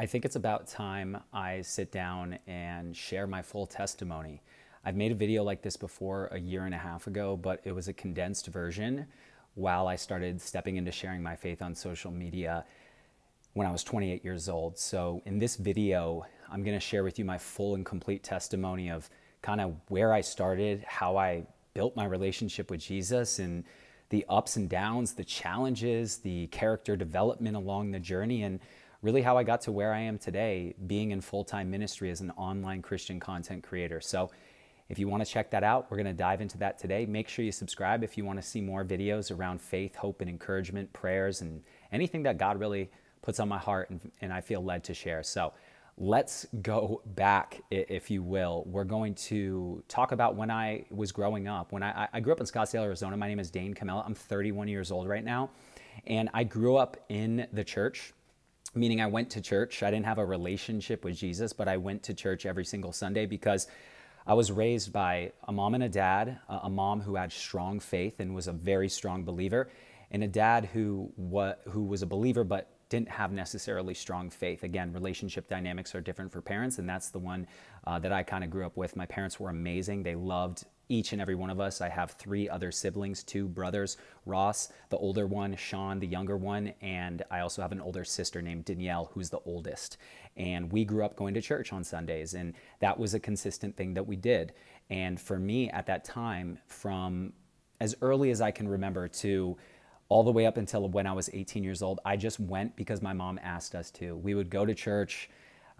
I think it's about time I sit down and share my full testimony. I've made a video like this before a year and a half ago, but it was a condensed version while I started stepping into sharing my faith on social media when I was 28 years old. So in this video, I'm going to share with you my full and complete testimony of kind of where I started, how I built my relationship with Jesus, and the ups and downs, the challenges, the character development along the journey, and really how I got to where I am today, being in full-time ministry as an online Christian content creator. So if you want to check that out, we're going to dive into that today. Make sure you subscribe if you want to see more videos around faith, hope, and encouragement, prayers, and anything that God really puts on my heart and I feel led to share. So let's go back, if you will. We're going to talk about when I was growing up. When I grew up in Scottsdale, Arizona. My name is Dayne Kamela. I'm 31 years old right now. And I grew up in the church, meaning I went to church. I didn't have a relationship with Jesus, but I went to church every single Sunday because I was raised by a mom and a dad, a mom who had strong faith and was a very strong believer, and a dad who was a believer but didn't have necessarily strong faith. Again, relationship dynamics are different for parents, and that's the one that I kind of grew up with. My parents were amazing. They loved each and every one of us. I have three other siblings, two brothers, Ross, the older one, Sean, the younger one, and I also have an older sister named Danielle, who's the oldest. And we grew up going to church on Sundays, and that was a consistent thing that we did. And for me at that time, from as early as I can remember to all the way up until when I was 18 years old, I just went because my mom asked us to. We would go to church,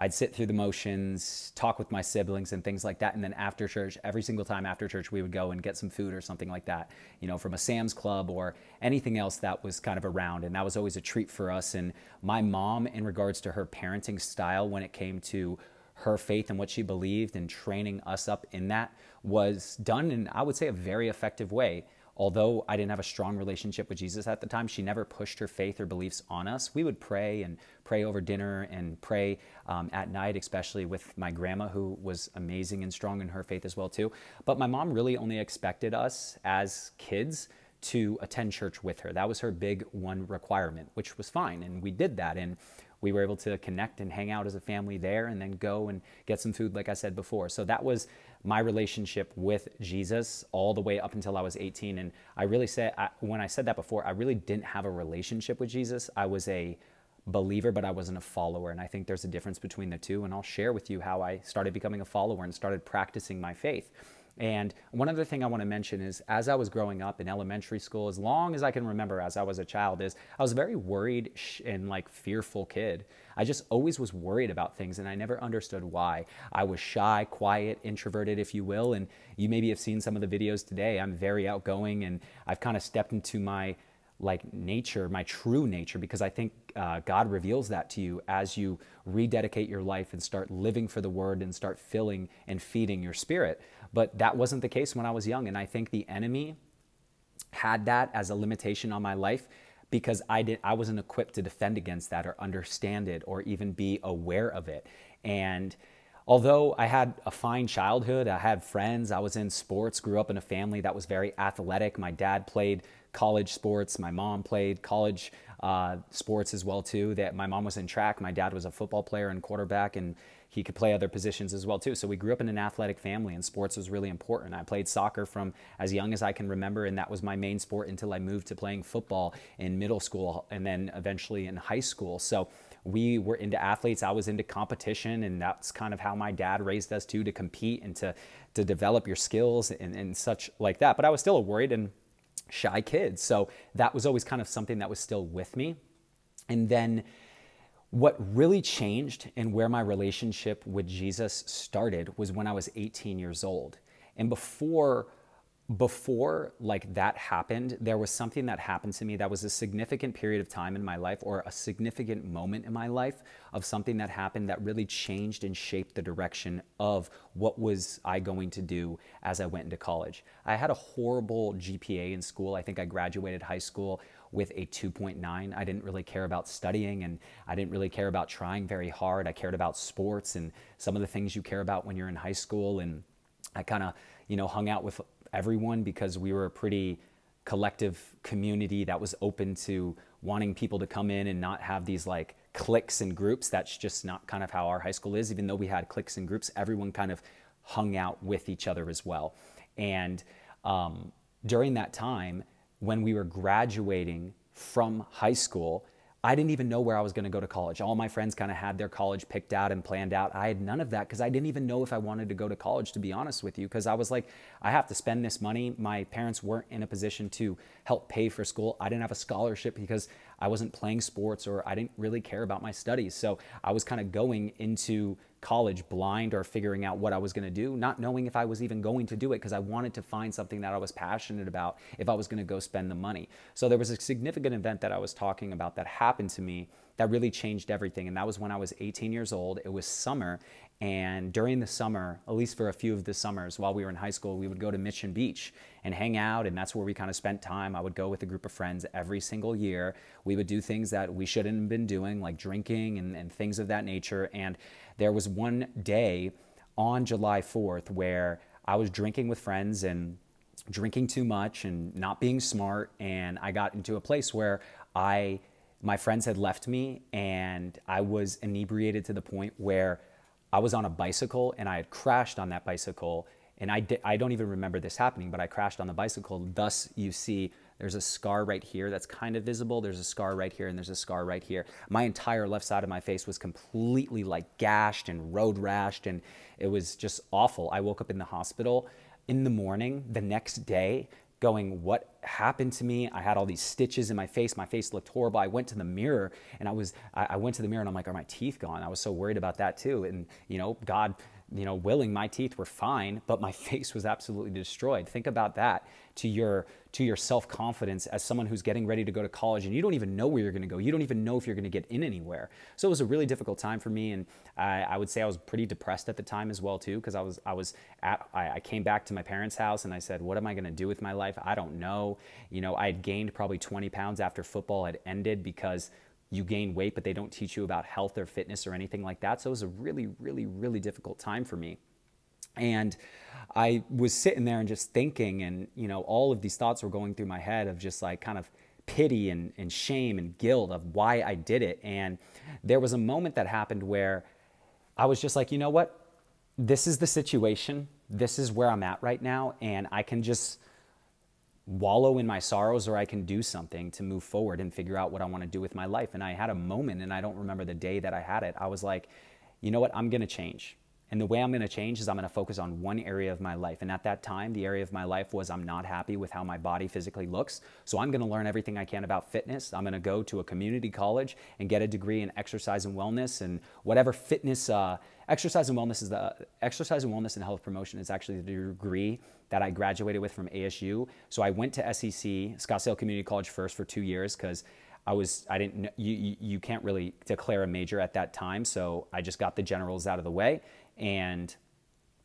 I'd sit through the motions, talk with my siblings and things like that, and then after church, every single time after church, we would go and get some food or something like that, you know, from a Sam's Club or anything else that was kind of around, and that was always a treat for us. And my mom, in regards to her parenting style when it came to her faith and what she believed and training us up in that, was done in, I would say, a very effective way. Although I didn't have a strong relationship with Jesus at the time, she never pushed her faith or beliefs on us. We would pray and pray over dinner and pray at night, especially with my grandma, who was amazing and strong in her faith as well too. But my mom really only expected us as kids to attend church with her. That was her big one requirement, which was fine. And we did that. And we were able to connect and hang out as a family there and then go and get some food, like I said before. So that was my relationship with Jesus all the way up until I was 18. And I really said, when I said that before, I really didn't have a relationship with Jesus. I was a believer, but I wasn't a follower. And I think there's a difference between the two. And I'll share with you how I started becoming a follower and started practicing my faith. And one other thing I want to mention is, as I was growing up in elementary school, as long as I can remember as I was a child, is I was a very worried and like fearful kid. I just always was worried about things, and I never understood why. I was shy, quiet, introverted, if you will, and you maybe have seen some of the videos today. I'm very outgoing, and I've kind of stepped into my like nature, my true nature, because I think God reveals that to you as you rededicate your life and start living for the Word and start filling and feeding your spirit. But that wasn't the case when I was young, and I think the enemy had that as a limitation on my life because I wasn't equipped to defend against that or understand it or even be aware of it. And although I had a fine childhood, I had friends, I was in sports, grew up in a family that was very athletic. My dad played college sports, my mom played college sports as well too. That my mom was in track, my dad was a football player and quarterback, and he could play other positions as well too. So we grew up in an athletic family, and sports was really important. I played soccer from as young as I can remember, and that was my main sport until I moved to playing football in middle school and then eventually in high school. So we were into athletes. I was into competition, and that's kind of how my dad raised us to compete and to develop your skills and such like that. But I was still a worried and shy kid. So that was always kind of something that was still with me. And then what really changed and where my relationship with Jesus started was when I was 18 years old. And before like that happened, there was something that happened to me that was a significant period of time in my life, or a significant moment in my life of something that happened that really changed and shaped the direction of what was I going to do as I went into college. I had a horrible GPA in school. I think I graduated high school with a 2.9. I didn't really care about studying, and I didn't really care about trying very hard. I cared about sports and some of the things you care about when you're in high school. And I kind of, you know, hung out with everyone because we were a pretty collective community that was open to wanting people to come in and not have these like cliques and groups. That's just not kind of how our high school is. Even though we had cliques and groups, everyone kind of hung out with each other as well. And during that time, when we were graduating from high school, I didn't even know where I was going to go to college. All my friends kind of had their college picked out and planned out. I had none of that because I didn't even know if I wanted to go to college, to be honest with you, because I was like, I have to spend this money. My parents weren't in a position to help pay for school. I didn't have a scholarship because I wasn't playing sports, or I didn't really care about my studies. So I was kind of going into college blind, or figuring out what I was going to do, not knowing if I was even going to do it, because I wanted to find something that I was passionate about if I was going to go spend the money. So there was a significant event that I was talking about that happened to me that really changed everything. And that was when I was 18 years old. It was summer. And during the summer, at least for a few of the summers while we were in high school, we would go to Mission Beach and hang out. And that's where we kind of spent time. I would go with a group of friends every single year. We would do things that we shouldn't have been doing, like drinking and things of that nature. And there was one day on July 4th where I was drinking with friends and drinking too much and not being smart. And I got into a place where my friends had left me, and I was inebriated to the point where I was on a bicycle, and I had crashed on that bicycle. And I don't even remember this happening, but I crashed on the bicycle. Thus, you see, there's a scar right here that's kind of visible. There's a scar right here, and there's a scar right here. My entire left side of my face was completely like gashed and road rashed, and it was just awful. I woke up in the hospital in the morning the next day going, what happened to me? I had all these stitches in my face. My face looked horrible. I went to the mirror, and I went to the mirror, and I'm like, are my teeth gone? I was so worried about that too. And you know, God, you know, willing, my teeth were fine, but my face was absolutely destroyed. Think about that to your self-confidence as someone who's getting ready to go to college, and you don't even know where you're going to go. You don't even know if you're going to get in anywhere. So it was a really difficult time for me, and I would say I was pretty depressed at the time as well too, because I came back to my parents' house, and I said, what am I going to do with my life? I don't know. You know, I had gained probably 20 pounds after football had ended, because you gain weight, but they don't teach you about health or fitness or anything like that. So it was a really, really, really difficult time for me. And I was sitting there and just thinking, and you know, all of these thoughts were going through my head of just like kind of pity and shame and guilt of why I did it. And there was a moment that happened where I was just like, you know what? This is the situation. This is where I'm at right now. And I can just wallow in my sorrows, or I can do something to move forward and figure out what I want to do with my life. And I had a moment, and I don't remember the day that I had it. I was like, you know what? I'm going to change. And the way I'm going to change is I'm going to focus on one area of my life. And at that time, the area of my life was I'm not happy with how my body physically looks. So I'm going to learn everything I can about fitness. I'm going to go to a community college and get a degree in exercise and wellness, and whatever fitness, exercise and wellness is the exercise and wellness and health promotion is actually the degree that I graduated with from ASU. So I went to SCC, Scottsdale Community College first for 2 years, because you can't really declare a major at that time. So I just got the generals out of the way. And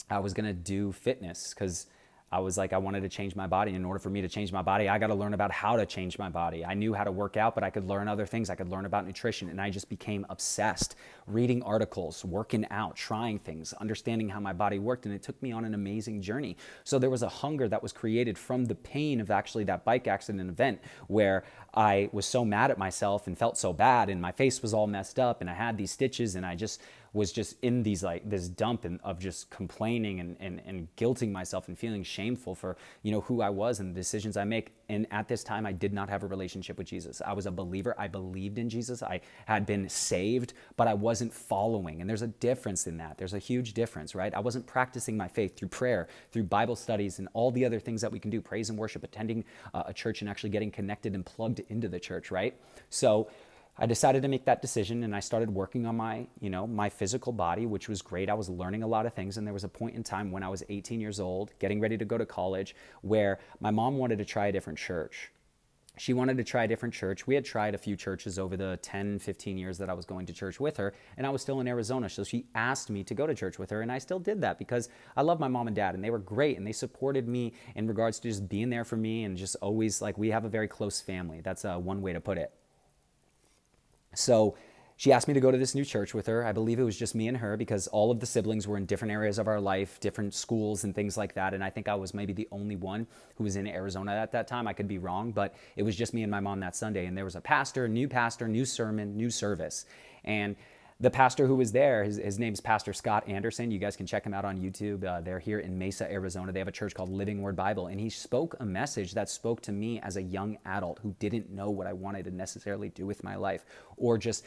I was going to do fitness because I was like, I wanted to change my body. In order for me to change my body, I got to learn about how to change my body. I knew how to work out, but I could learn other things. I could learn about nutrition. And I just became obsessed, reading articles, working out, trying things, understanding how my body worked. And it took me on an amazing journey. So there was a hunger that was created from the pain of actually that bike accident event, where I was so mad at myself and felt so bad, and my face was all messed up, and I had these stitches, and I just was just in these like this dump of just complaining and guilting myself and feeling shameful for, you know, who I was and the decisions I make. And at this time, I did not have a relationship with Jesus. I was a believer. I believed in Jesus. I had been saved, but I wasn't following. And there's a difference in that. There's a huge difference, right? I wasn't practicing my faith through prayer, through Bible studies, and all the other things that we can do, praise and worship, attending a church, and actually getting connected and plugged into the church, right? So I decided to make that decision, and I started working on my, you know, my physical body, which was great. I was learning a lot of things, and there was a point in time when I was 18 years old, getting ready to go to college, where my mom wanted to try a different church. She wanted to try a different church. We had tried a few churches over the 10, 15 years that I was going to church with her, and I was still in Arizona. So she asked me to go to church with her, and I still did that because I love my mom and dad, and they were great, and they supported me in regards to just being there for me, and just always, like, we have a very close family. That's one way to put it. So She asked me to go to this new church with her. I believe it was just me and her because all of the siblings were in different areas of our life, different schools and things like that. And I think I was maybe the only one who was in Arizona at that time. I could be wrong, but it was just me and my mom that Sunday. And there was a pastor, new sermon, new service. And the pastor who was there, his name's Pastor Scott Anderson. You guys can check him out on YouTube. They're here in Mesa, Arizona. They have a church called Living Word Bible. And he spoke a message that spoke to me as a young adult who didn't know what I wanted to necessarily do with my life, or just...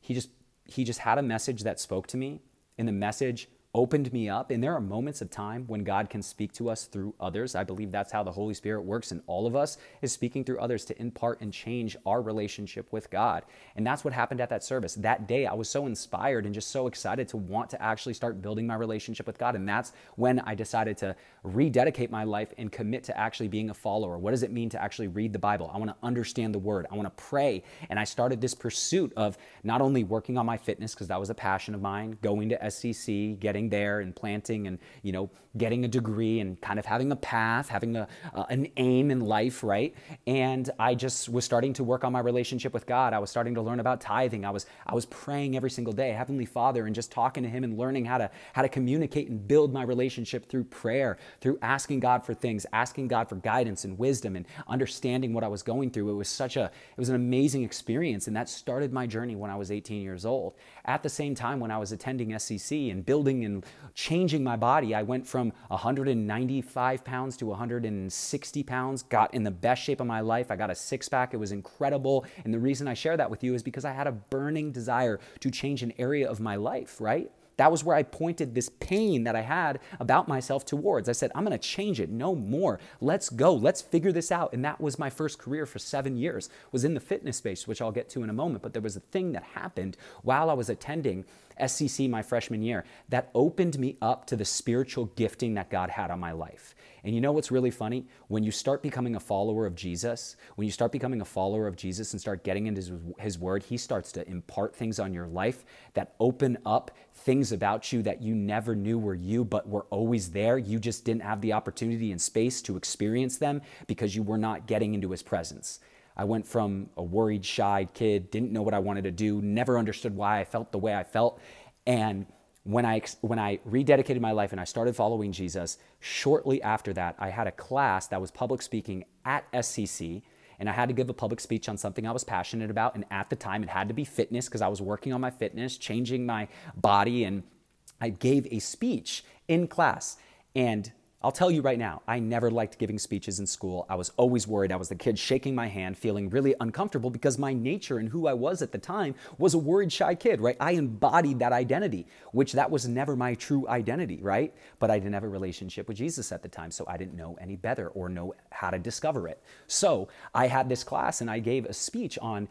He just had a message that spoke to me, and the message opened me up. And there are moments of time when God can speak to us through others. I believe that's how the Holy Spirit works in all of us, is speaking through others to impart and change our relationship with God. And that's what happened at that service. That day, I was so inspired and just so excited to want to actually start building my relationship with God. And that's when I decided to rededicate my life and commit to actually being a follower. What does it mean to actually read the Bible? I want to understand the Word. I want to pray. And I started this pursuit of not only working on my fitness, because that was a passion of mine, going to SCC, getting there and planting and, you know, getting a degree and kind of having a path, having an aim in life, right? And I just was starting to work on my relationship with God. I was starting to learn about tithing. I was praying every single day, Heavenly Father, and just talking to Him and learning how to communicate and build my relationship through prayer, through asking God for things, asking God for guidance and wisdom and understanding what I was going through. It was an amazing experience, and that started my journey when I was 18 years old. At the same time, when I was attending SCC and building and changing my body, I went from 195 pounds to 160 pounds, got in the best shape of my life. I got a six-pack. It was incredible. And the reason I share that with you is because I had a burning desire to change an area of my life, right? That was where I pointed this pain that I had about myself towards. I said, I'm going to change it. No more. Let's go. Let's figure this out. And that was my first career for 7 years, was in the fitness space, which I'll get to in a moment. But there was a thing that happened while I was attending SCC my freshman year that opened me up to the spiritual gifting that God had on my life. And you know what's really funny? When you start becoming a follower of Jesus, and start getting into his word, he starts to impart things on your life that open up things about you that you never knew were you, but were always there. You just didn't have the opportunity and space to experience them because you were not getting into his presence. I went from a worried, shy kid, didn't know what I wanted to do, never understood why I felt the way I felt. And when I rededicated my life and I started following Jesus, shortly after that, I had a class that was public speaking at SCC, and I had to give a public speech on something I was passionate about. And at the time, it had to be fitness because I was working on my fitness, changing my body. And I gave a speech in class, and I'll tell you right now, I never liked giving speeches in school. I was always worried. I was the kid shaking my hand, feeling really uncomfortable because my nature and who I was at the time was a worried, shy kid, right? I embodied that identity, which that was never my true identity, right? But I didn't have a relationship with Jesus at the time, so I didn't know any better or know how to discover it. So I had this class and I gave a speech on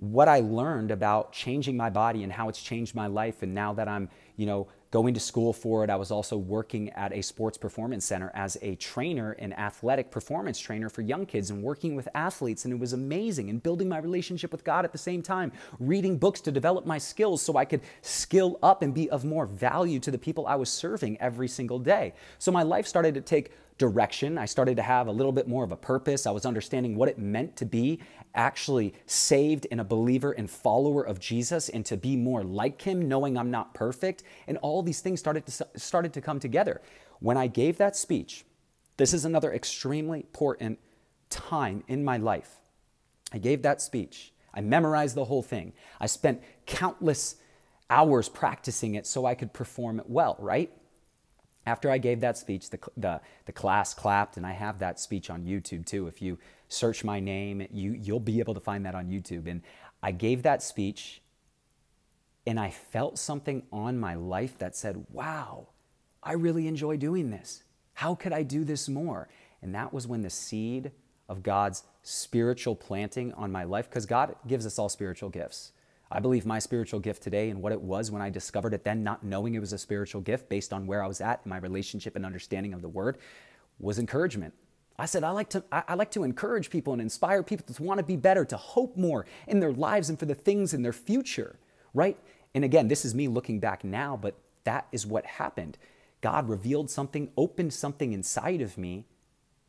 what I learned about changing my body and how it's changed my life. And now that I'm, you know, going to school for it, I was also working at a sports performance center as a trainer, an athletic performance trainer for young kids, and working with athletes. And it was amazing, and building my relationship with God at the same time, reading books to develop my skills so I could skill up and be of more value to the people I was serving every single day. So my life started to take direction. I started to have a little bit more of a purpose. I was understanding what it meant to be actually saved and a believer and follower of Jesus, and to be more like him, knowing I'm not perfect. And all these things started to come together. When I gave that speech, this is another extremely important time in my life. I gave that speech. I memorized the whole thing. I spent countless hours practicing it so I could perform it well, right? After I gave that speech, the class clapped, and I have that speech on YouTube too. If you search my name, you'll be able to find that on YouTube. And I gave that speech, and I felt something on my life that said, wow, I really enjoy doing this. How could I do this more? And that was when the seed of God's spiritual planting on my life, because God gives us all spiritual gifts. I believe my spiritual gift today and what it was when I discovered it then, not knowing it was a spiritual gift based on where I was at in my relationship and understanding of the word, was encouragement. I said, I like to encourage people and inspire people to want to be better, to hope more in their lives and for the things in their future, right? And again, this is me looking back now, but that is what happened. God revealed something, opened something inside of me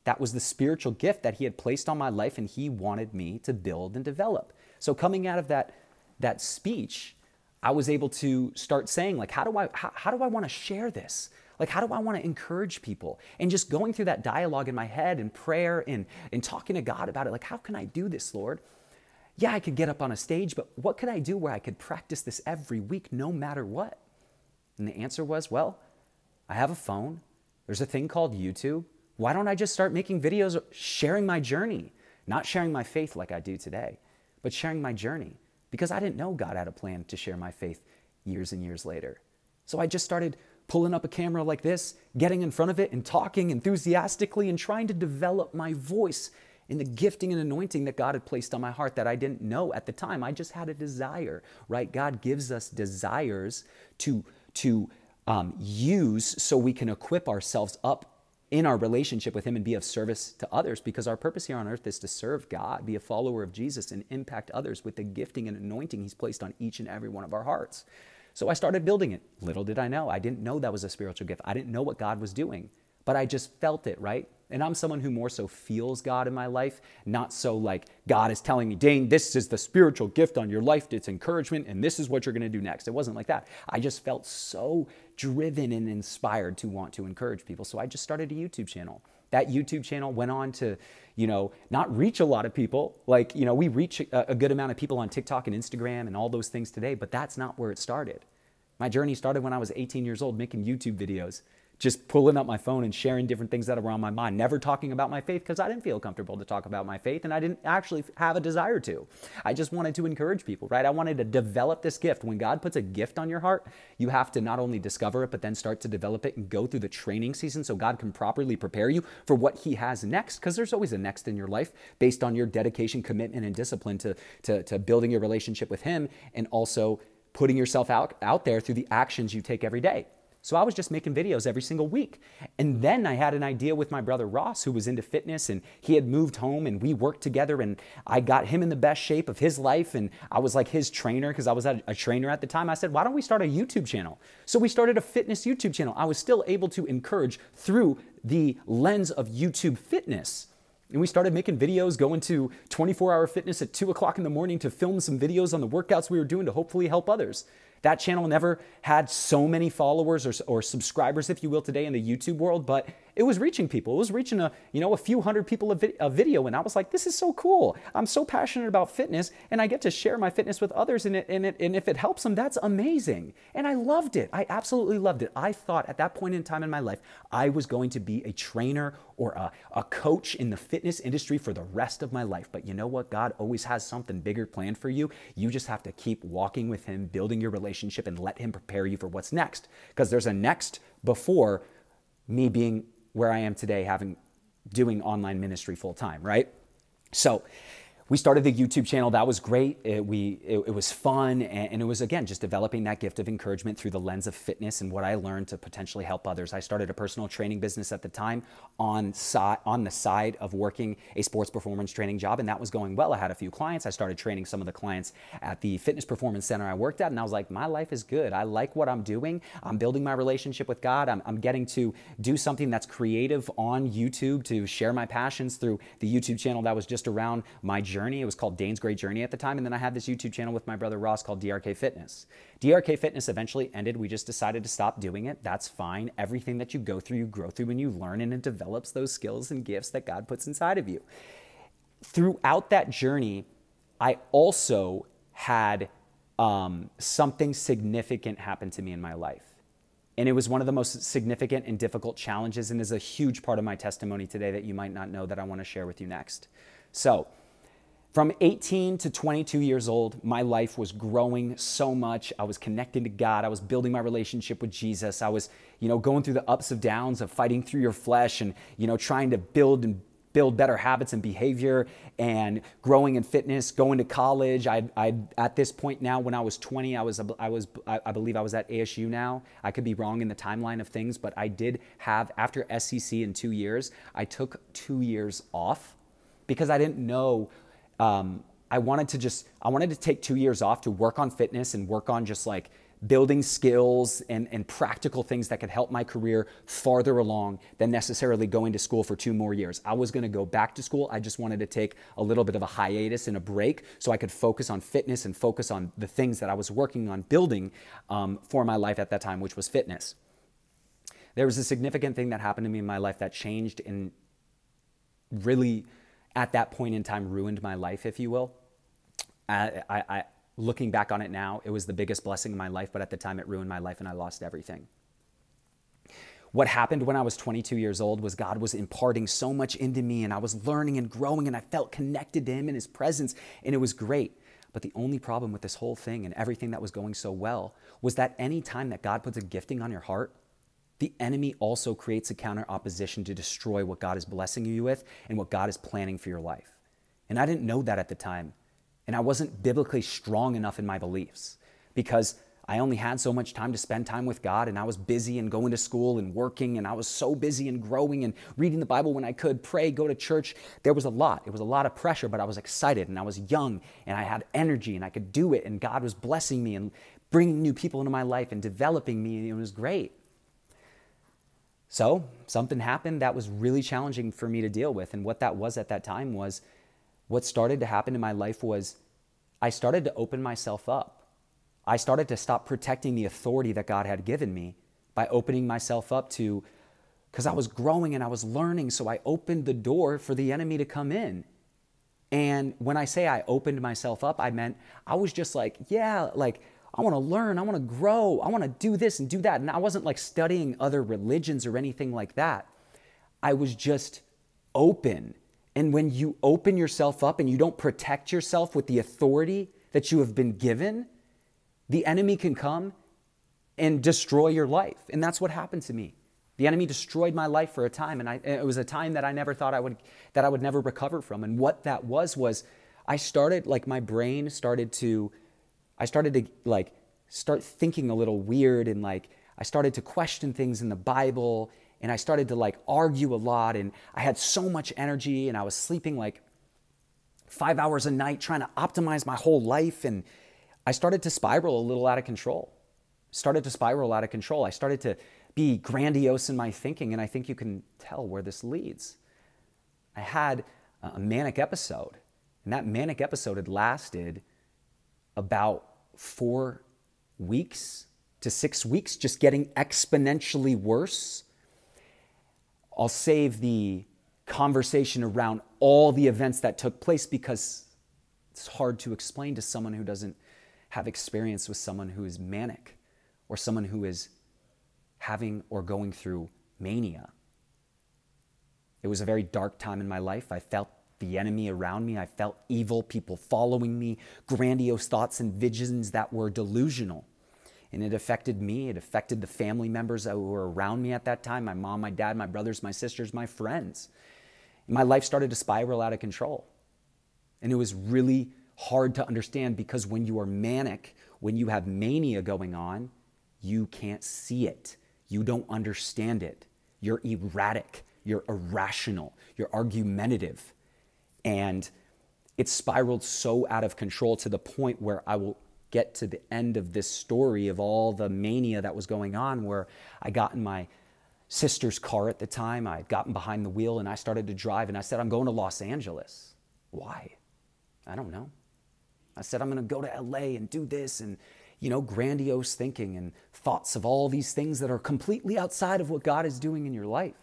that was the spiritual gift that he had placed on my life, and he wanted me to build and develop. So coming out of that that speech, I was able to start saying, like, how do I want to share this? Like, how do I want to encourage people? And just going through that dialogue in my head and prayer and talking to God about it, like, how can I do this, Lord? Yeah, I could get up on a stage, but what could I do where I could practice this every week no matter what? And the answer was, well, I have a phone. There's a thing called YouTube. Why don't I just start making videos sharing my journey? Not sharing my faith like I do today, but sharing my journey, because I didn't know God had a plan to share my faith years and years later. So I just started pulling up a camera like this, getting in front of it and talking enthusiastically and trying to develop my voice in the gifting and anointing that God had placed on my heart that I didn't know at the time. I just had a desire, right? God gives us desires to use so we can equip ourselves up in our relationship with Him and be of service to others, because our purpose here on earth is to serve God, be a follower of Jesus, and impact others with the gifting and anointing He's placed on each and every one of our hearts. So I started building it. Little did I know. I didn't know that was a spiritual gift. I didn't know what God was doing, but I just felt it, right? And I'm someone who more so feels God in my life, not so like God is telling me, Dayne, this is the spiritual gift on your life. It's encouragement, and this is what you're going to do next. It wasn't like that. I just felt so driven and inspired to want to encourage people. So I just started a YouTube channel. That YouTube channel went on to, you know, not reach a lot of people. Like, you know, we reach a good amount of people on TikTok and Instagram and all those things today, but that's not where it started. My journey started when I was 18 years old making YouTube videos, just pulling up my phone and sharing different things that were on my mind, never talking about my faith because I didn't feel comfortable to talk about my faith and I didn't actually have a desire to. I just wanted to encourage people, right? I wanted to develop this gift. When God puts a gift on your heart, you have to not only discover it, but then start to develop it and go through the training season so God can properly prepare you for what He has next, because there's always a next in your life based on your dedication, commitment, and discipline to building your relationship with Him and also putting yourself out there through the actions you take every day. So I was just making videos every single week. And then I had an idea with my brother Ross, who was into fitness, and he had moved home and we worked together and I got him in the best shape of his life. And I was like his trainer, because I was a trainer at the time. I said, why don't we start a YouTube channel? So we started a fitness YouTube channel. I was still able to encourage through the lens of YouTube fitness. And we started making videos, going to 24-hour fitness at 2 o'clock in the morning to film some videos on the workouts we were doing to hopefully help others. That channel never had so many followers or subscribers, if you will, today in the YouTube world, but it was reaching people. It was reaching a few hundred people a video, and I was like, this is so cool. I'm so passionate about fitness, and I get to share my fitness with others, and if it helps them, that's amazing. And I loved it. I absolutely loved it. I thought at that point in time in my life, I was going to be a trainer or a coach in the fitness industry for the rest of my life. But you know what? God always has something bigger planned for you. You just have to keep walking with Him, building your relationship, and let Him prepare you for what's next. Because there's a next before me being where I am today, doing online ministry full time, right? So we started the YouTube channel. That was great. It was fun. And it was, again, just developing that gift of encouragement through the lens of fitness and what I learned to potentially help others. I started a personal training business at the time on the side of working a sports performance training job. And that was going well. I had a few clients. I started training some of the clients at the fitness performance center I worked at. And I was like, my life is good. I like what I'm doing. I'm building my relationship with God. I'm getting to do something that's creative on YouTube to share my passions through the YouTube channel that was just around my journey. It was called Dayne's Great Journey at the time. And then I had this YouTube channel with my brother Ross called DRK Fitness. DRK Fitness eventually ended. We just decided to stop doing it. That's fine. Everything that you go through, you grow through, and you learn, and it develops those skills and gifts that God puts inside of you. Throughout that journey, I also had something significant happen to me in my life. And it was one of the most significant and difficult challenges, and is a huge part of my testimony today that you might not know that I want to share with you next. So, from 18 to 22 years old, my life was growing so much. I was connecting to God. I was building my relationship with Jesus. I was, going through the ups and downs of fighting through your flesh and, trying to build better habits and behavior and growing in fitness, going to college. At this point now, when I was 20, I believe I was at ASU now. I could be wrong in the timeline of things, but I did have, after SCC in 2 years, I took 2 years off because I didn't know. I wanted to take 2 years off to work on fitness and work on just like building skills and practical things that could help my career farther along than necessarily going to school for 2 more years. I was going to go back to school. I just wanted to take a little bit of a hiatus and a break so I could focus on fitness and focus on the things that I was working on building for my life at that time, which was fitness. There was a significant thing that happened to me in my life that changed and really at that point in time ruined my life, if you will. Looking back on it now, it was the biggest blessing in my life, but at the time it ruined my life and I lost everything. What happened when I was 22 years old was God was imparting so much into me and I was learning and growing and I felt connected to Him and His presence and it was great. But the only problem with this whole thing and everything that was going so well was that any time that God puts a gifting on your heart, the enemy also creates a counter opposition to destroy what God is blessing you with and what God is planning for your life. And I didn't know that at the time. And I wasn't biblically strong enough in my beliefs because I only had so much time to spend time with God and I was busy and going to school and working and I was so busy and growing and reading the Bible when I could, pray, go to church. There was a lot. It was a lot of pressure, but I was excited and I was young and I had energy and I could do it and God was blessing me and bringing new people into my life and developing me and it was great. So something happened that was really challenging for me to deal with, and what that was at that time was what started to happen in my life was I started to open myself up. I started to stop protecting the authority that God had given me by opening myself up to, because I was growing and I was learning, so I opened the door for the enemy to come in. And when I say I opened myself up, I meant I was just like, yeah, like, I want to learn, I want to grow, I want to do this and do that. And I wasn't like studying other religions or anything like that. I was just open. And when you open yourself up and you don't protect yourself with the authority that you have been given, the enemy can come and destroy your life. And that's what happened to me. The enemy destroyed my life for a time. And it was a time that I never thought I would never recover from. And what that was I started, like my brain started to, start thinking a little weird, and like I started to question things in the Bible, and I started to like argue a lot, and I had so much energy and I was sleeping like 5 hours a night trying to optimize my whole life, and I started to spiral a little out of control. I started to be grandiose in my thinking, and I think you can tell where this leads. I had a manic episode, and that manic episode had lasted about 4 weeks to 6 weeks, just getting exponentially worse. I'll save the conversation around all the events that took place because it's hard to explain to someone who doesn't have experience with someone who is manic or someone who is having or going through mania. It was a very dark time in my life. I felt the enemy around me. I felt evil people following me, grandiose thoughts and visions that were delusional. And it affected me. It affected the family members that were around me at that time, my mom, my dad, my brothers, my sisters, my friends. And my life started to spiral out of control. And it was really hard to understand because when you are manic, when you have mania going on, you can't see it. You don't understand it. You're erratic. You're irrational. You're argumentative. And it spiraled so out of control to the point where I will get to the end of this story of all the mania that was going on, where I got in my sister's car at the time. I had gotten behind the wheel and I started to drive, and I said, I'm going to Los Angeles. Why? I don't know. I said, I'm going to go to LA and do this, and, you know, grandiose thinking and thoughts of all these things that are completely outside of what God is doing in your life.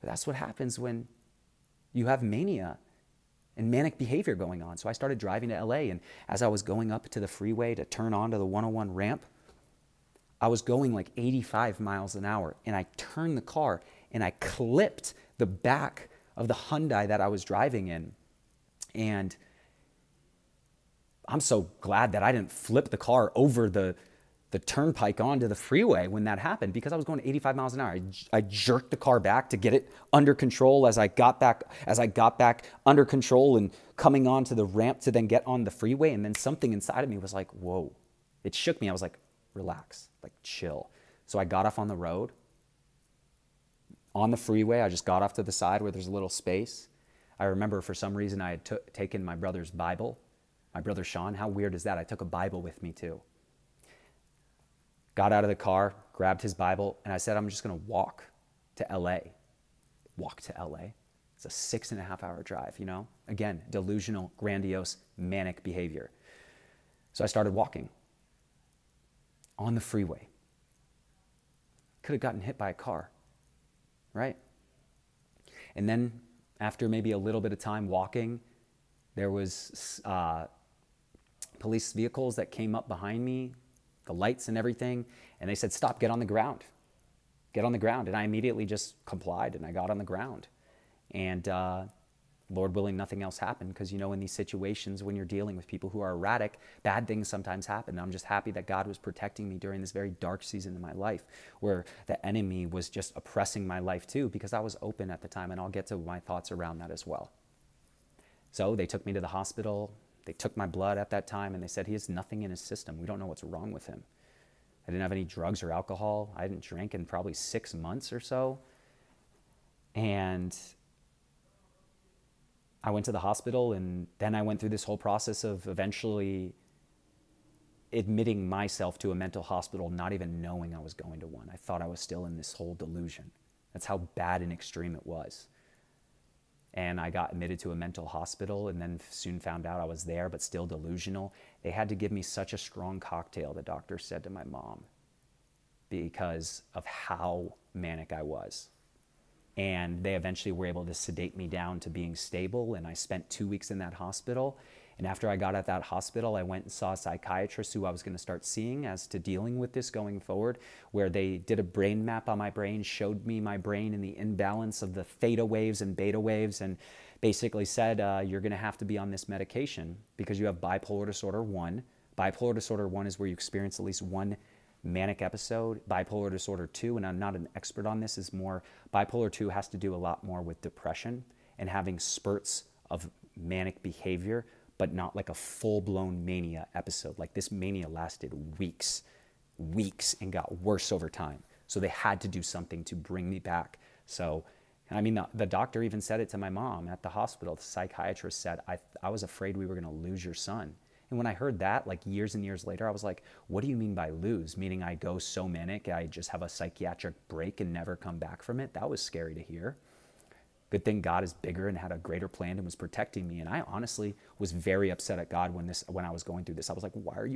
But that's what happens when you have mania and manic behavior going on. So I started driving to LA, and as I was going up to the freeway to turn onto the 101 ramp, I was going like 85 miles an hour, and I turned the car and I clipped the back of the Hyundai that I was driving in. And I'm so glad that I didn't flip the car over the turnpike onto the freeway when that happened, because I was going 85 miles an hour. I jerked the car back to get it under control as I got back under control and coming onto the ramp to then get on the freeway. And then something inside of me was like, whoa, it shook me. I was like, relax, like chill. So I got off on the road, on the freeway. I just got off to the side where there's a little space. I remember for some reason I had taken my brother's Bible, my brother Sean. How weird is that? I took a Bible with me too. got out of the car, grabbed his Bible, and I said, I'm just going to walk to LA. Walk to LA. It's a 6.5 hour drive, you know? Again, delusional, grandiose, manic behavior. So I started walking on the freeway. Could have gotten hit by a car, right? And then after maybe a little bit of time walking, there was police vehicles that came up behind me, the lights and everything, and they said, stop, get on the ground. Get on the ground. And I immediately just complied and I got on the ground. And Lord willing, nothing else happened, because you know, in these situations when you're dealing with people who are erratic, bad things sometimes happen. I'm just happy that God was protecting me during this very dark season in my life where the enemy was just oppressing my life too, because I was open at the time, and I'll get to my thoughts around that as well. So they took me to the hospital. They took my blood at that time and they said, he has nothing in his system. We don't know what's wrong with him. I didn't have any drugs or alcohol. I hadn't drank in probably 6 months or so. And I went to the hospital, and then I went through this whole process of eventually admitting myself to a mental hospital, not even knowing I was going to one. I thought I was still in this whole delusion. That's how bad and extreme it was. And I got admitted to a mental hospital and then soon found out I was there, but still delusional. They had to give me such a strong cocktail, the doctor said to my mom, because of how manic I was. And they eventually were able to sedate me down to being stable, and I spent 2 weeks in that hospital. And after I got out of that hospital, I went and saw a psychiatrist who I was going to start seeing as to dealing with this going forward, where they did a brain map on my brain, showed me my brain and the imbalance of the theta waves and beta waves, and basically said, you're going to have to be on this medication because you have bipolar disorder 1. Bipolar disorder 1 is where you experience at least one manic episode. Bipolar disorder 2, and I'm not an expert on this, is more, bipolar 2 has to do a lot more with depression and having spurts of manic behavior, but not like a full-blown mania episode. Like this mania lasted weeks and got worse over time. So they had to do something to bring me back. So, I mean, the doctor even said it to my mom at the hospital. The psychiatrist said, I was afraid we were going to lose your son. And when I heard that, like years and years later, I was like, what do you mean by lose? Meaning I go so manic, I just have a psychiatric break and never come back from it. That was scary to hear. Good thing God is bigger and had a greater plan and was protecting me. And I honestly was very upset at God when I was going through this. I was like, why are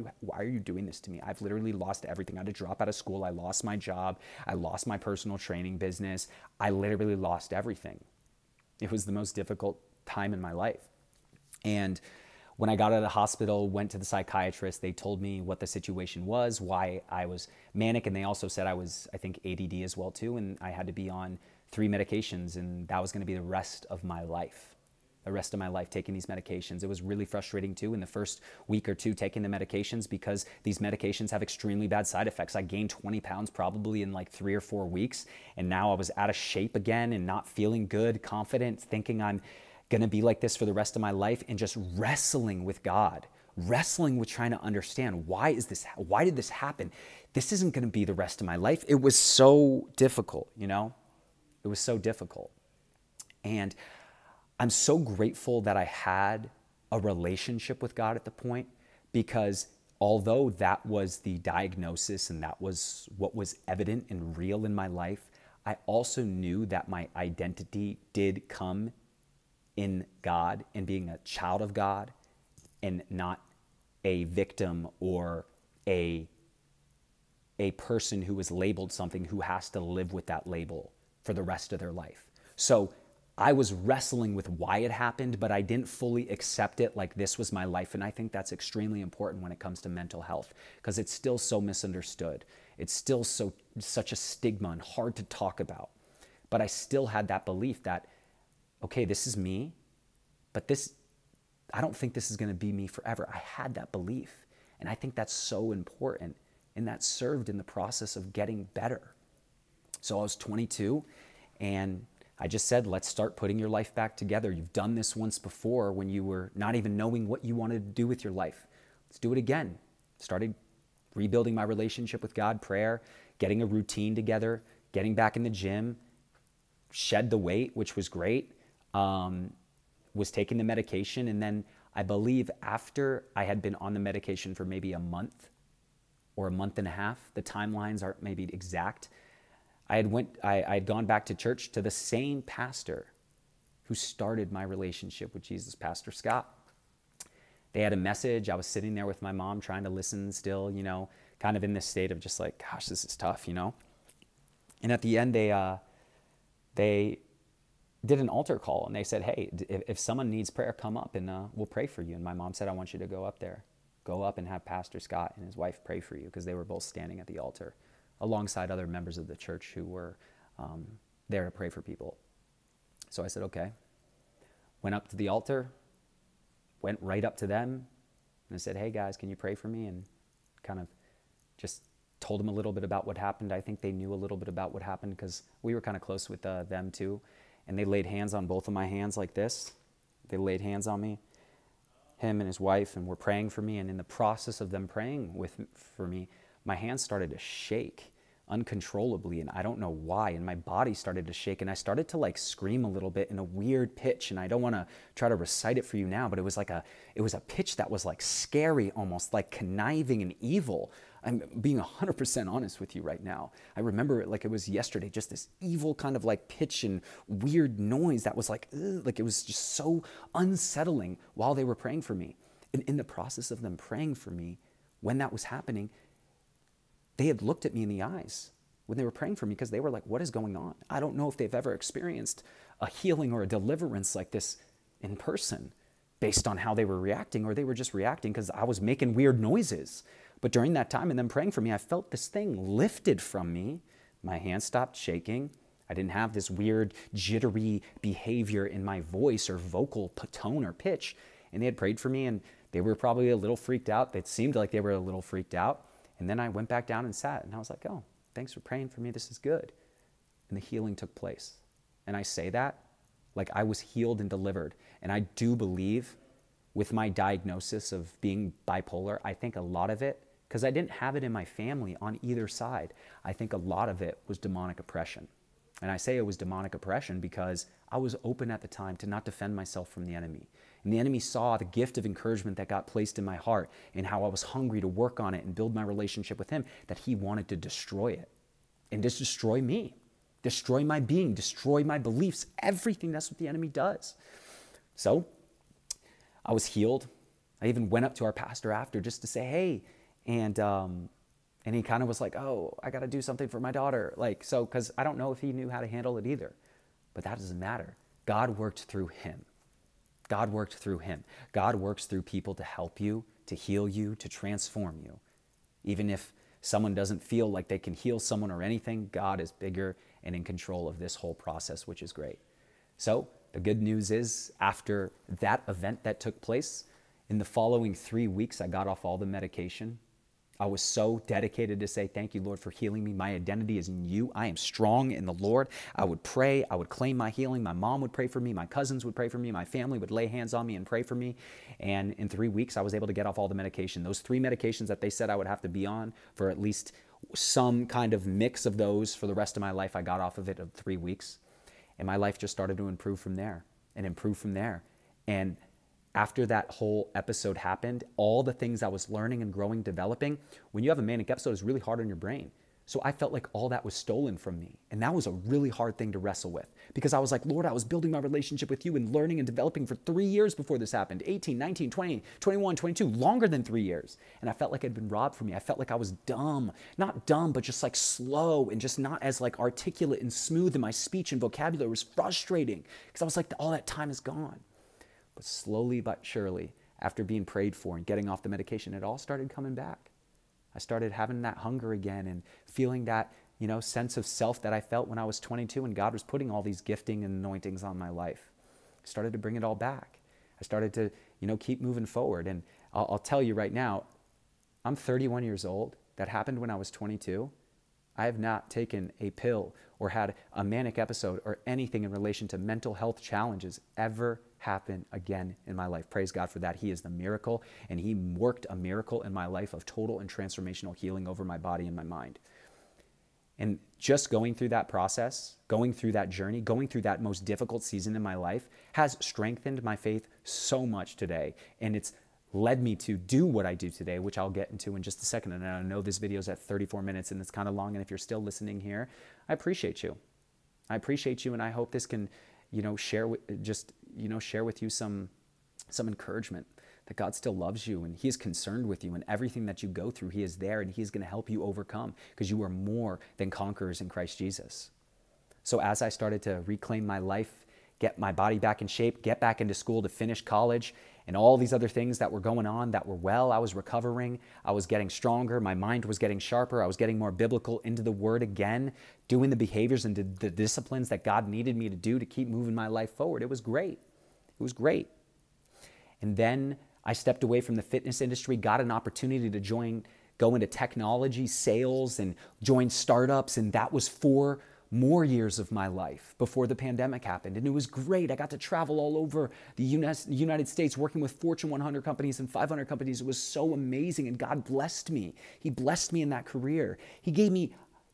you doing this to me? I've literally lost everything. I had to drop out of school. I lost my job. I lost my personal training business. I literally lost everything. It was the most difficult time in my life. And when I got out of the hospital, went to the psychiatrist, they told me what the situation was, why I was manic, and they also said I was, I think, ADD as well too, and I had to be on 3 medications, and that was going to be the rest of my life. The rest of my life taking these medications. It was really frustrating too in the first week or two taking the medications, because these medications have extremely bad side effects. I gained 20 pounds probably in like 3 or 4 weeks, and now I was out of shape again and not feeling good, confident, thinking I'm going to be like this for the rest of my life, and just wrestling with God, wrestling with trying to understand, why did this happen? This isn't going to be the rest of my life. It was so difficult, you know, it was so difficult. And I'm so grateful that I had a relationship with God at the point, because although that was the diagnosis and that was what was evident and real in my life, I also knew that my identity did come in God and being a child of God and not a victim or a person who is labeled something who has to live with that label for the rest of their life. So I was wrestling with why it happened, but I didn't fully accept it like this was my life. And I think that's extremely important when it comes to mental health, because it's still so misunderstood. It's still such a stigma and hard to talk about. But I still had that belief that, okay, this is me, but I don't think this is going to be me forever. I had that belief, and I think that's so important, and that served in the process of getting better. So I was 22, and I just said, let's start putting your life back together. You've done this once before when you were not even knowing what you wanted to do with your life. Let's do it again. Started rebuilding my relationship with God, prayer, getting a routine together, getting back in the gym, shed the weight, which was great. Was taking the medication, and then I believe after I had been on the medication for maybe a month, or a month and a half. The timelines aren't maybe exact. I had gone back to church to the same pastor who started my relationship with Jesus, Pastor Scott. They had a message. I was sitting there with my mom trying to listen still, you know, kind of in this state of just like, gosh, this is tough, you know. And at the end, they did an altar call, and they said, hey, if someone needs prayer, come up and we'll pray for you. And my mom said, I want you to go up there. Go up and have Pastor Scott and his wife pray for you, because they were both standing at the altar alongside other members of the church who were there to pray for people. So I said, okay. Went up to the altar, went right up to them, and I said, hey guys, can you pray for me? And kind of just told them a little bit about what happened. I think they knew a little bit about what happened because we were kind of close with them too. And they laid hands on both of my hands like this. They laid hands on me, him and his wife, and were praying for me. And in the process of them praying for me, my hands started to shake uncontrollably, and I don't know why, and my body started to shake, and I started to like scream a little bit in a weird pitch. And I don't want to try to recite it for you now, but it was like a pitch that was like scary, almost like conniving and evil. I'm being 100% honest with you right now. I remember it like it was yesterday, just this evil kind of like pitch and weird noise that was like, ugh, like it was just so unsettling while they were praying for me. And in the process of them praying for me, when that was happening, they had looked at me in the eyes when they were praying for me, because they were like, what is going on? I don't know if they've ever experienced a healing or a deliverance like this in person, based on how they were reacting, or they were just reacting because I was making weird noises. But during that time and them praying for me, I felt this thing lifted from me. My hands stopped shaking. I didn't have this weird jittery behavior in my voice or vocal tone or pitch. And they had prayed for me, and they were probably a little freaked out. It seemed like they were a little freaked out. And then I went back down and sat, and I was like, oh, thanks for praying for me. This is good. And the healing took place. And I say that like I was healed and delivered. And I do believe with my diagnosis of being bipolar, I think a lot of it, because I didn't have it in my family on either side, I think a lot of it was demonic oppression. And I say it was demonic oppression because I was open at the time to not defend myself from the enemy. And the enemy saw the gift of encouragement that got placed in my heart and how I was hungry to work on it and build my relationship with him, that he wanted to destroy it and just destroy me, destroy my being, destroy my beliefs, everything. That's what the enemy does. So I was healed. I even went up to our pastor after just to say, hey, and he kind of was like, oh, I got to do something for my daughter. Like, so, because I don't know if he knew how to handle it either, but that doesn't matter. God worked through him. God worked through him. God works through people to help you, to heal you, to transform you. Even if someone doesn't feel like they can heal someone or anything, God is bigger and in control of this whole process, which is great. So the good news is, after that event that took place, in the following 3 weeks, I got off all the medication. I was so dedicated to say, thank you, Lord, for healing me. My identity is in you. I am strong in the Lord. I would pray. I would claim my healing. My mom would pray for me. My cousins would pray for me. My family would lay hands on me and pray for me. And in 3 weeks, I was able to get off all the medication. Those 3 medications that they said I would have to be on for at least some kind of mix of those for the rest of my life, I got off of it in 3 weeks. And my life just started to improve from there and improve from there. And after that whole episode happened, all the things I was learning and growing, developing, when you have a manic episode, it's really hard on your brain. So I felt like all that was stolen from me. And that was a really hard thing to wrestle with, because I was like, Lord, I was building my relationship with you and learning and developing for 3 years before this happened, 18, 19, 20, 21, 22, longer than 3 years. And I felt like it had been robbed from me. I felt like I was dumb, not dumb, but just like slow and just not as like articulate and smooth in my speech and vocabulary. It was frustrating because I was like, all that time is gone. But slowly but surely, after being prayed for and getting off the medication, it all started coming back. I started having that hunger again and feeling that, you know, sense of self that I felt when I was 22 and God was putting all these gifting and anointings on my life. I started to bring it all back. I started to, you know, keep moving forward. And I'll tell you right now, I'm 31 years old. That happened when I was 22. I have not taken a pill or had a manic episode or anything in relation to mental health challenges ever happen again in my life. Praise God for that. He is the miracle, and he worked a miracle in my life of total and transformational healing over my body and my mind. And just going through that process, going through that journey, going through that most difficult season in my life has strengthened my faith so much today. And it's led me to do what I do today, which I'll get into in just a second. And I know this video is at 34 minutes and it's kind of long. And if you're still listening here, I appreciate you. I appreciate you. And I hope this can, you know, share with you some encouragement that God still loves you and he is concerned with you, and everything that you go through, he is there and he's going to help you overcome, because you are more than conquerors in Christ Jesus. So as I started to reclaim my life, get my body back in shape, get back into school to finish college, and all these other things that were going on that were well, I was recovering, I was getting stronger, my mind was getting sharper, I was getting more biblical, into the word again, doing the behaviors and the disciplines that God needed me to do to keep moving my life forward. It was great. It was great. And then I stepped away from the fitness industry, got an opportunity to go into technology sales and join startups, and that was 4 more years of my life before the pandemic happened. And it was great. I got to travel all over the United States, working with Fortune 100 companies and 500 companies. It was so amazing. And God blessed me. He blessed me in that career. He gave me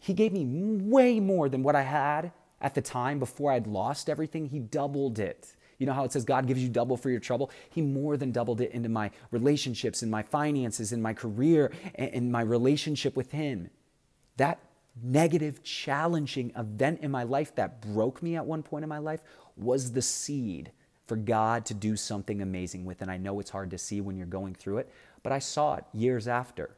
way more than what I had at the time before I'd lost everything. He doubled it. You know how it says God gives you double for your trouble? He more than doubled it into my relationships, in my finances, in my career, and in my relationship with him. That negative, challenging event in my life that broke me at one point in my life was the seed for God to do something amazing with. And I know it's hard to see when you're going through it, but I saw it years after.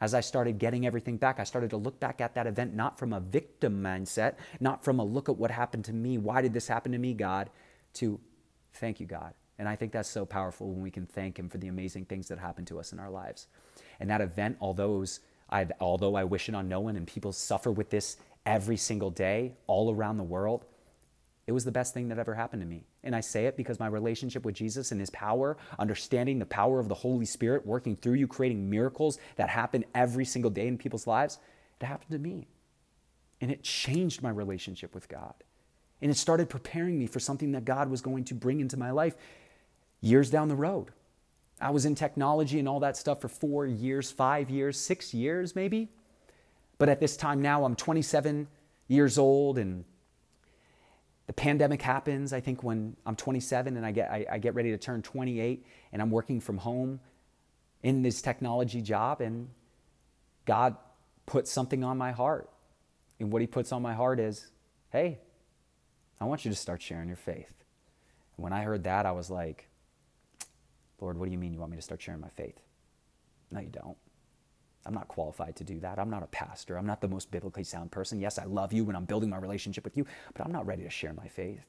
As I started getting everything back, I started to look back at that event, not from a victim mindset, not from a look at what happened to me, why did this happen to me, God, to thank you, God. And I think that's so powerful when we can thank him for the amazing things that happen to us in our lives. And that event, although I wish it on no one, and people suffer with this every single day all around the world, it was the best thing that ever happened to me. And I say it because my relationship with Jesus and his power, understanding the power of the Holy Spirit working through you, creating miracles that happen every single day in people's lives, it happened to me. And it changed my relationship with God. And it started preparing me for something that God was going to bring into my life years down the road. I was in technology and all that stuff for 4 years, 5 years, 6 years maybe. But at this time now, I'm 27 years old, and the pandemic happens, I think, when I'm 27, and I get ready to turn 28, and I'm working from home in this technology job, and God put something on my heart. And what he puts on my heart is, hey, I want you to start sharing your faith. And when I heard that, I was like, Lord, what do you mean you want me to start sharing my faith? No, you don't. I'm not qualified to do that. I'm not a pastor. I'm not the most biblically sound person. Yes, I love you and I'm building my relationship with you, but I'm not ready to share my faith.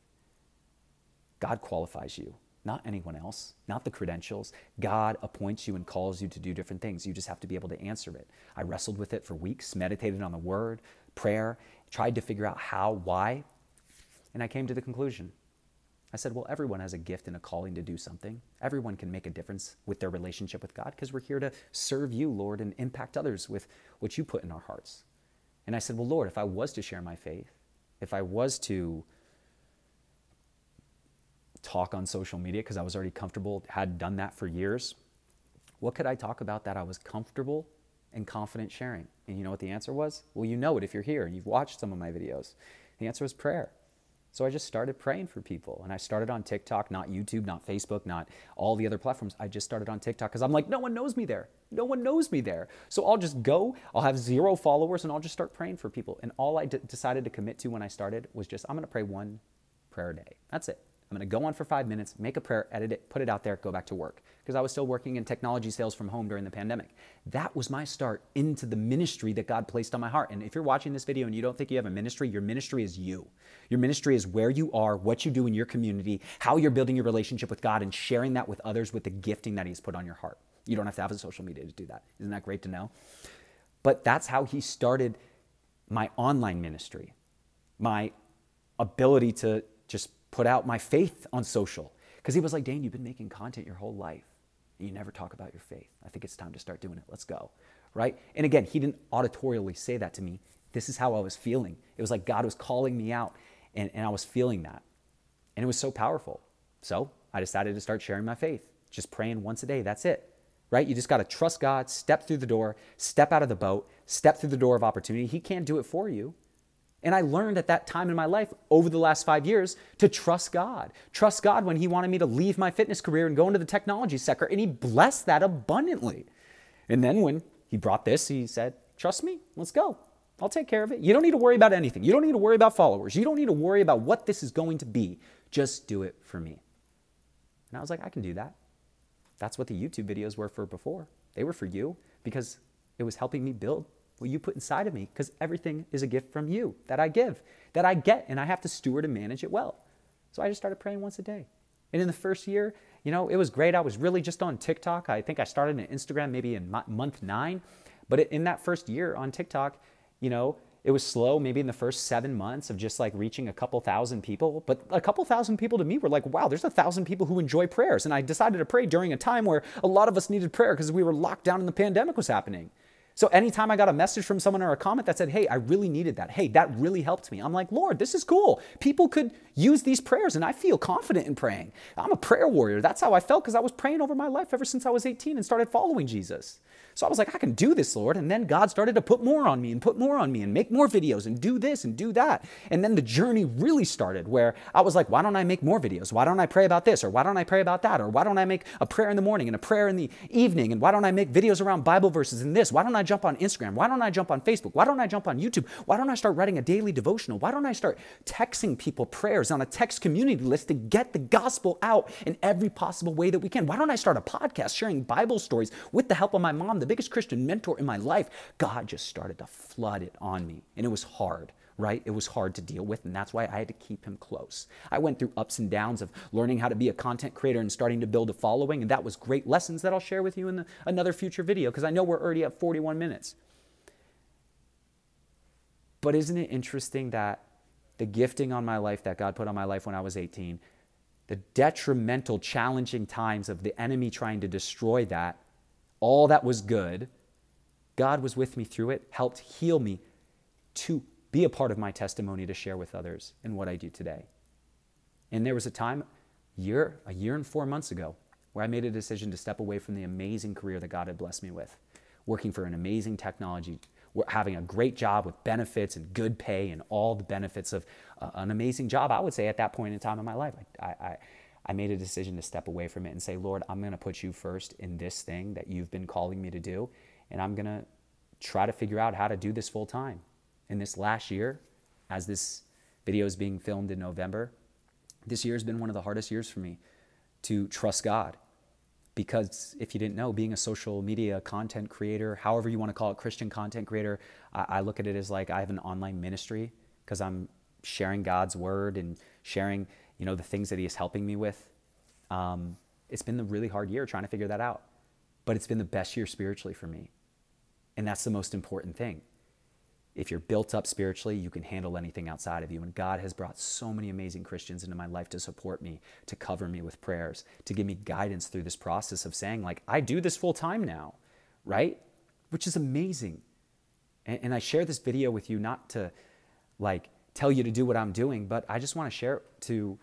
God qualifies you, not anyone else, not the credentials. God appoints you and calls you to do different things. You just have to be able to answer it. I wrestled with it for weeks, meditated on the word, prayer, tried to figure out how, why, and I came to the conclusion. I said, well, everyone has a gift and a calling to do something. Everyone can make a difference with their relationship with God, because we're here to serve you, Lord, and impact others with what you put in our hearts. And I said, well, Lord, if I was to share my faith, if I was to talk on social media, because I was already comfortable, had done that for years, what could I talk about that I was comfortable and confident sharing? And you know what the answer was? Well, you know it if you're here and you've watched some of my videos. The answer was prayer. So I just started praying for people, and I started on TikTok, not YouTube, not Facebook, not all the other platforms. I just started on TikTok because I'm like, no one knows me there. No one knows me there. So I'll just go, I'll have 0 followers, and I'll just start praying for people. And all I decided to commit to when I started was just, I'm going to pray 1 prayer a day. That's it. I'm going to go on for 5 minutes, make a prayer, edit it, put it out there, go back to work. Because I was still working in technology sales from home during the pandemic. That was my start into the ministry that God placed on my heart. And if you're watching this video and you don't think you have a ministry, your ministry is you. Your ministry is where you are, what you do in your community, how you're building your relationship with God, and sharing that with others with the gifting that he's put on your heart. You don't have to have a social media to do that. Isn't that great to know? But that's how he started my online ministry, my ability to just put out my faith on social, because he was like, Dayne, you've been making content your whole life and you never talk about your faith. I think it's time to start doing it. Let's go. Right. And again, he didn't auditorially say that to me. This is how I was feeling. It was like God was calling me out, and I was feeling that. And it was so powerful. So I decided to start sharing my faith, just praying once a day. That's it. Right? You just got to trust God, step through the door, step out of the boat, step through the door of opportunity. He can't do it for you. And I learned at that time in my life over the last 5 years to trust God. Trust God when he wanted me to leave my fitness career and go into the technology sector, and he blessed that abundantly. And then when he brought this, he said, trust me, let's go. I'll take care of it. You don't need to worry about anything. You don't need to worry about followers. You don't need to worry about what this is going to be. Just do it for me. And I was like, I can do that. That's what the YouTube videos were for before. They were for you because it was helping me build what you put inside of me, because everything is a gift from you that I give, that I get, and I have to steward and manage it well. So I just started praying once a day. And in the first year, you know, it was great. I was really just on TikTok. I think I started an Instagram maybe in month 9. But in that first year on TikTok, you know, it was slow maybe in the first 7 months of just like reaching a couple thousand people. But a couple thousand people to me were like, wow, there's 1,000 people who enjoy prayers. And I decided to pray during a time where a lot of us needed prayer because we were locked down and the pandemic was happening. So anytime I got a message from someone or a comment that said, hey, I really needed that. Hey, that really helped me. I'm like, Lord, this is cool. People could use these prayers and I feel confident in praying. I'm a prayer warrior. That's how I felt because I was praying over my life ever since I was 18 and started following Jesus. So I was like, I can do this, Lord. And then God started to put more on me and put more on me and make more videos and do this and do that. And then the journey really started where I was like, why don't I make more videos? Why don't I pray about this? Or why don't I pray about that? Or why don't I make a prayer in the morning and a prayer in the evening? And why don't I make videos around Bible verses and this? Why don't I jump on Instagram? Why don't I jump on Facebook? Why don't I jump on YouTube? Why don't I start writing a daily devotional? Why don't I start texting people prayers on a text community list to get the gospel out in every possible way that we can? Why don't I start a podcast sharing Bible stories with the help of my mom, the biggest Christian mentor in my life? God just started to flood it on me, and it was hard. Right? It was hard to deal with, and that's why I had to keep him close. I went through ups and downs of learning how to be a content creator and starting to build a following, and that was great lessons that I'll share with you in another future video, because I know we're already at 41 minutes. But isn't it interesting that the gifting on my life that God put on my life when I was 18, the detrimental, challenging times of the enemy trying to destroy that, all that was good, God was with me through it, helped heal me to be a part of my testimony to share with others and what I do today. And there was a time, a year and 4 months ago, where I made a decision to step away from the amazing career that God had blessed me with, working for an amazing technology, having a great job with benefits and good pay and all the benefits of an amazing job. I would say at that point in time in my life, I made a decision to step away from it and say, Lord, I'm going to put you first in this thing that you've been calling me to do, and I'm going to try to figure out how to do this full time. And this last year, as this video is being filmed in November, this year has been one of the hardest years for me to trust God. Because if you didn't know, being a social media content creator, however you want to call it, Christian content creator, I look at it as like I have an online ministry because I'm sharing God's word and sharing, you know, the things that he is helping me with. It's been a really hard year trying to figure that out. But it's been the best year spiritually for me. And that's the most important thing. If you're built up spiritually, you can handle anything outside of you. And God has brought so many amazing Christians into my life to support me, to cover me with prayers, to give me guidance through this process of saying, like, I do this full time now, right? Which is amazing. And I share this video with you not to, like, tell you to do what I'm doing, but I just want to share it to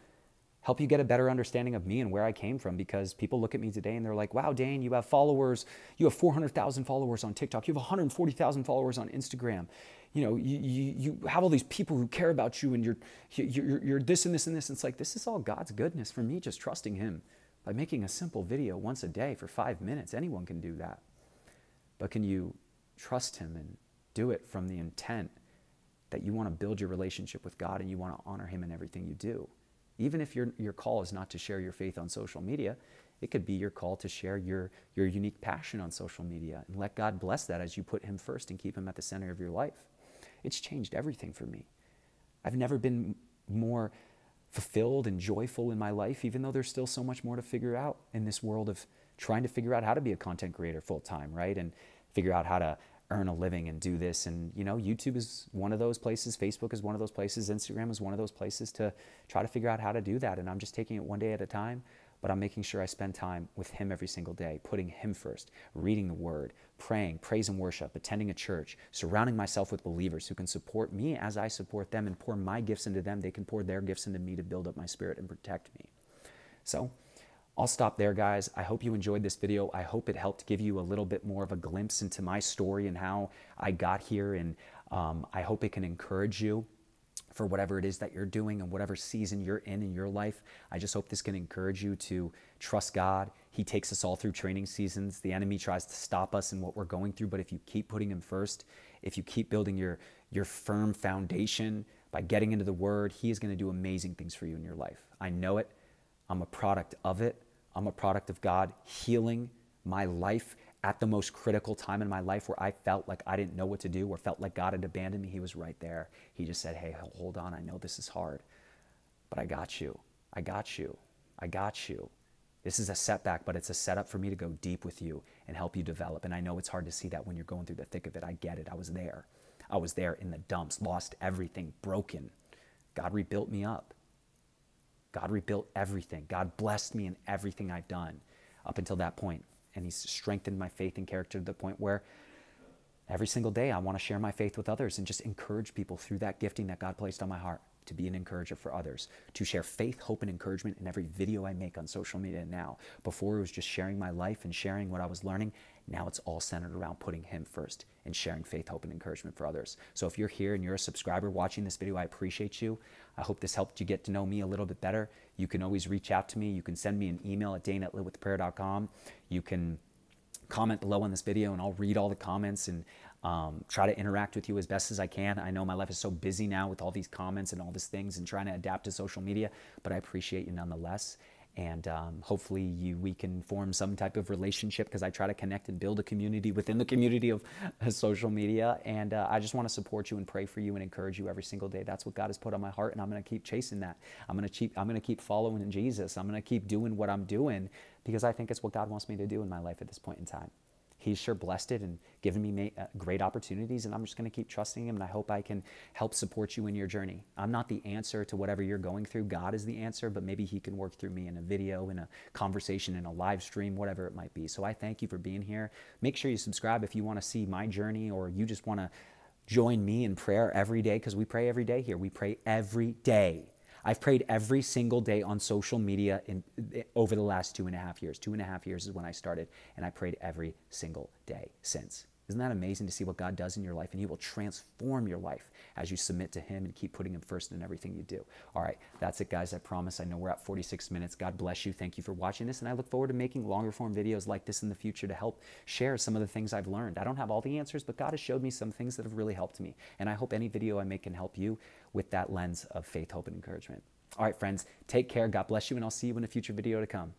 help you get a better understanding of me and where I came from, because people look at me today and they're like, wow, Dayne, you have followers. You have 400,000 followers on TikTok. You have 140,000 followers on Instagram. You know, you have all these people who care about you, and you're this and this and this. And it's like, this is all God's goodness for me, just trusting him by making a simple video once a day for 5 minutes. Anyone can do that. But can you trust him and do it from the intent that you want to build your relationship with God and you want to honor him in everything you do? Even if your call is not to share your faith on social media, it could be your call to share your unique passion on social media, and let God bless that as you put him first and keep him at the center of your life. It's changed everything for me. I've never been more fulfilled and joyful in my life, even though there's still so much more to figure out in this world of trying to figure out how to be a content creator full-time, right? And figure out how to earn a living and do this. And, you know, YouTube is one of those places. Facebook is one of those places. Instagram is one of those places to try to figure out how to do that. And I'm just taking it one day at a time, but I'm making sure I spend time with him every single day, putting him first, reading the word, praying, praise and worship, attending a church, surrounding myself with believers who can support me as I support them and pour my gifts into them. They can pour their gifts into me to build up my spirit and protect me. So I'll stop there, guys. I hope you enjoyed this video. I hope it helped give you a little bit more of a glimpse into my story and how I got here. And I hope it can encourage you. for whatever it is that you're doing and whatever season you're in your life. I just hope this can encourage you to trust God. He takes us all through training seasons. The enemy tries to stop us in what we're going through, but if you keep putting him first, if you keep building your firm foundation by getting into the Word, he is going to do amazing things for you in your life. I know it. I'm a product of it. I'm a product of God healing my life at the most critical time in my life where I felt like I didn't know what to do or felt like God had abandoned me. He was right there. He just said, hey, hold on. I know this is hard, but I got you. I got you. I got you. This is a setback, but it's a setup for me to go deep with you and help you develop. And I know it's hard to see that when you're going through the thick of it. I get it. I was there. I was there in the dumps, lost everything, broken. God rebuilt me up. God rebuilt everything. God blessed me in everything I've done up until that point. And he's strengthened my faith and character to the point where every single day I want to share my faith with others and just encourage people through that gifting that God placed on my heart to be an encourager for others, to share faith, hope, and encouragement in every video I make on social media now. Before it was just sharing my life and sharing what I was learning. Now it's all centered around putting him first and sharing faith, hope, and encouragement for others. So if you're here and you're a subscriber watching this video, I appreciate you. I hope this helped you get to know me a little bit better. You can always reach out to me. You can send me an email at dayne@livewithprayer.com. You can comment below on this video and I'll read all the comments and try to interact with you as best as I can. I know my life is so busy now with all these comments and all these things and trying to adapt to social media, but I appreciate you nonetheless. And hopefully we can form some type of relationship, because I try to connect and build a community within the community of social media. And I just want to support you and pray for you and encourage you every single day. That's what God has put on my heart, and I'm going to keep chasing that. I'm going to keep following Jesus. I'm going to keep doing what I'm doing, because I think it's what God wants me to do in my life at this point in time. He's sure blessed it and given me great opportunities, and I'm just going to keep trusting him, and I hope I can help support you in your journey. I'm not the answer to whatever you're going through. God is the answer, but maybe he can work through me in a video, in a conversation, in a live stream, whatever it might be. So I thank you for being here. Make sure you subscribe if you want to see my journey, or you just want to join me in prayer every day, because we pray every day here. We pray every day. I've prayed every single day on social media over the last 2.5 years. 2.5 years is when I started, and I prayed every single day since. Isn't that amazing to see what God does in your life? And he will transform your life as you submit to him and keep putting him first in everything you do. All right, that's it, guys. I promise. I know we're at 46 minutes. God bless you. Thank you for watching this. And I look forward to making longer form videos like this in the future to help share some of the things I've learned. I don't have all the answers, but God has showed me some things that have really helped me. And I hope any video I make can help you with that lens of faith, hope, and encouragement. All right, friends, take care. God bless you, and I'll see you in a future video to come.